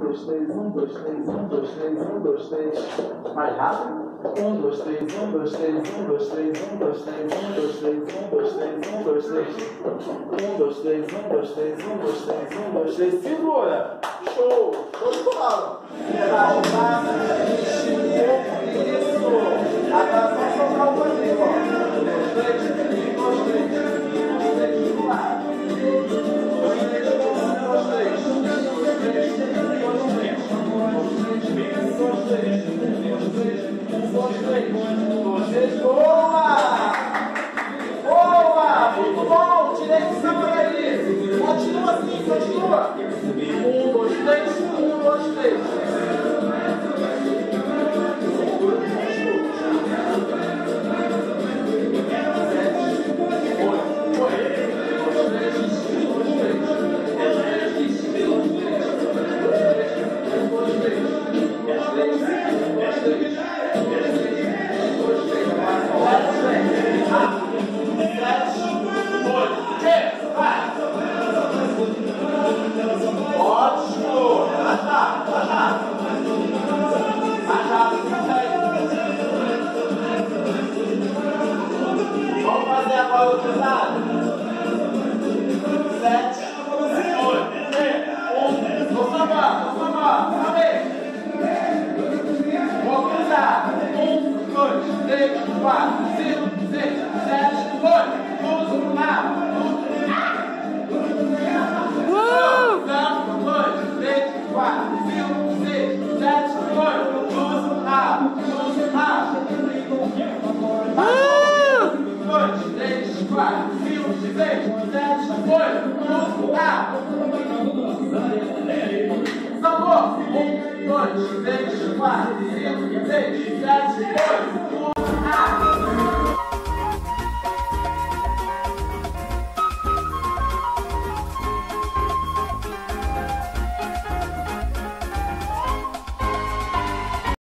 2, 3, 1, 2, 3, 1, 2, 3, 1, 2, 3. Mais rápido. 1, 2, 3, 1, 2, 3, 1, 2, 3, 1, 2, 3, 1, 2, 3, 1, 2, 3, 1, 2, 3. 1, 2, 3, 1, 2, 3, 1, 2, 3, 1, 2, 3. Segura. Show. Show de bola. Relaxada, estirou. Isso. Abraçou só pra você, ó. 2, 3, 1, 2, 3, 1, 2, 3. Do lado. 2, 3, 1, 2, 3, 1, 2, 3, 1, 2, 3, 1, 2, 3, boa! Boa! Muito bom! Tirei o samba daí! Continua assim, continua! 1, 2, 3, 1, 2, 3. Sambor! 1, 2, 3, 4, 5, 6, 7, 8.